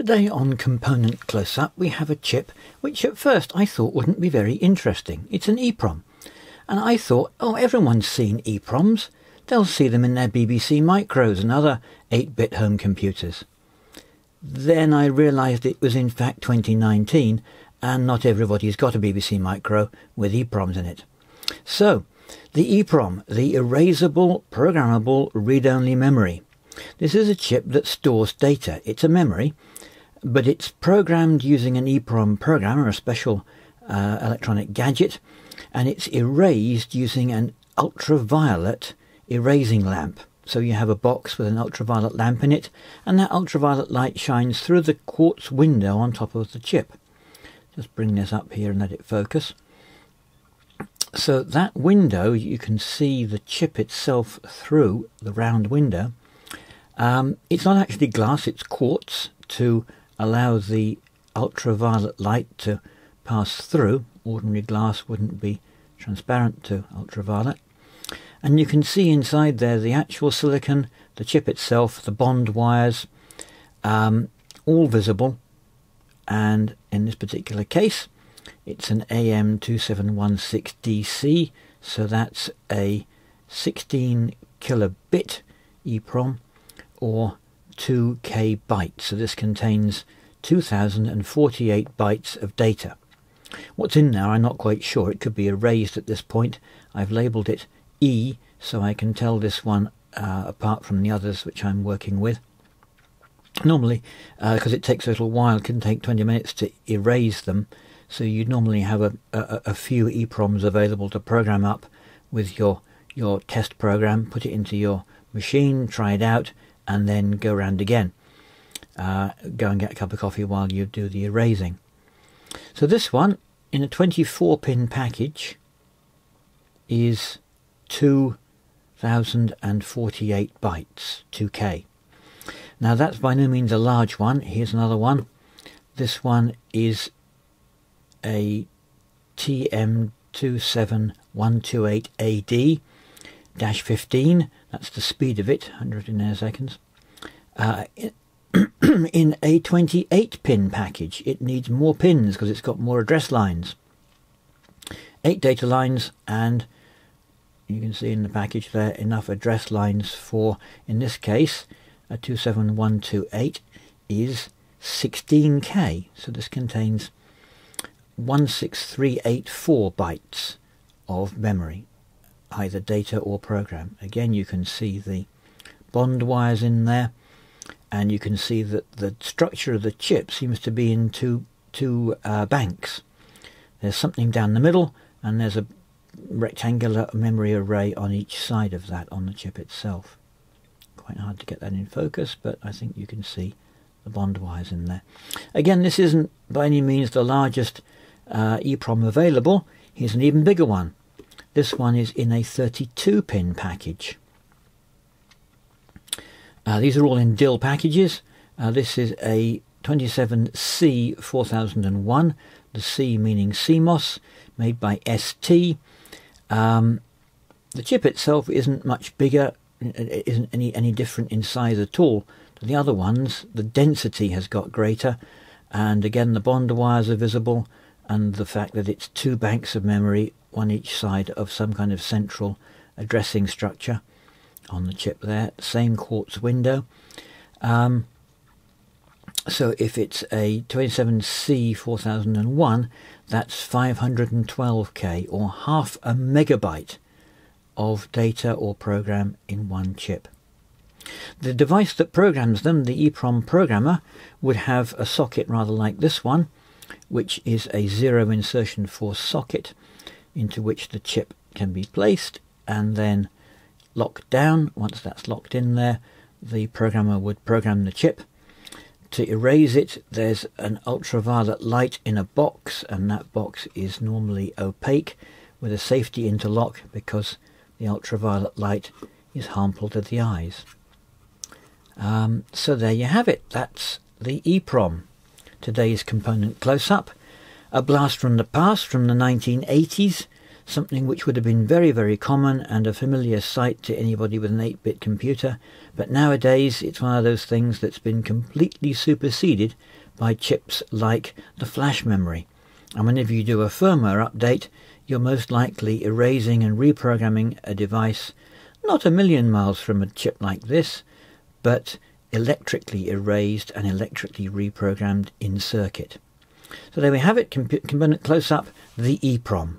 Today on Component Close-Up we have a chip which at first I thought wouldn't be very interesting. It's an EPROM. And I thought, oh, everyone's seen EPROMs. They'll see them in their BBC Micros and other 8-bit home computers. Then I realised it was in fact 2019 and not everybody's got a BBC Micro with EPROMs in it. So, the EPROM, the Erasable Programmable Read-Only Memory. This is a chip that stores data. It's a memory, but it's programmed using an EPROM program or a special electronic gadget, and it's erased using an ultraviolet erasing lamp. So you have a box with an ultraviolet lamp in it, and that ultraviolet light shines through the quartz window on top of the chip. Just bring this up here and let it focus. So that window, you can see the chip itself through the round window. It's not actually glass, it's quartz, to allow the ultraviolet light to pass through. Ordinary glass wouldn't be transparent to ultraviolet. And you can see inside there the actual silicon, the chip itself, the bond wires, all visible. And in this particular case, it's an AM2716DC, so that's a 16 kilobit EPROM, or 2k bytes. So this contains 2048 bytes of data. What's in there, I'm not quite sure. It could be erased at this point. I've labelled it E, so I can tell this one apart from the others which I'm working with. Normally, because it takes a little while, it can take 20 minutes to erase them. So you'd normally have a few EPROMs available to program up with your test program, put it into your machine, try it out, and then go round again. Go and get a cup of coffee while you do the erasing. So this one, in a 24-pin package, is 2048 bytes, 2K. Now that's by no means a large one. Here's another one. This one is a TM27128AD 15. That's the speed of it, 100 in air seconds. In a 28-pin package, it needs more pins because it's got more address lines. 8 data lines, and you can see in the package there enough address lines for, in this case, a 27128 is 16K. So this contains 16384 bytes of memory, either data or program. Again, you can see the bond wires in there, and you can see that the structure of the chip seems to be in two banks. There's something down the middle, and there's a rectangular memory array on each side of that on the chip itself. Quite hard to get that in focus, but I think you can see the bond wires in there. Again, this isn't by any means the largest EPROM available. Here's an even bigger one. This one is in a 32-pin package. These are all in DIL packages. This is a 27C4001, the C meaning CMOS, made by ST. The chip itself isn't much bigger, it isn't any different in size at all to the other ones. The density has got greater, and again the bond wires are visible, and the fact that it's two banks of memory, one each side of some kind of central addressing structure on the chip there. Same quartz window. So if it's a 27C4001, that's 512K, or half a megabyte of data or program in one chip. The device that programs them, the EPROM programmer, would have a socket rather like this one, which is a 0 insertion 4 socket, into which the chip can be placed and then locked down. Once that's locked in there, the programmer would program the chip. To erase it, there's an ultraviolet light in a box, and that box is normally opaque with a safety interlock because the ultraviolet light is harmful to the eyes. So there you have it. That's the EPROM. Today's Component Close-Up. A blast from the past, from the 1980s, something which would have been very, very common and a familiar sight to anybody with an 8-bit computer, but nowadays it's one of those things that's been completely superseded by chips like the flash memory. And whenever you do a firmware update, you're most likely erasing and reprogramming a device not a million miles from a chip like this, but electrically erased and electrically reprogrammed in circuit. So there we have it, Component Close-Up, the EPROM.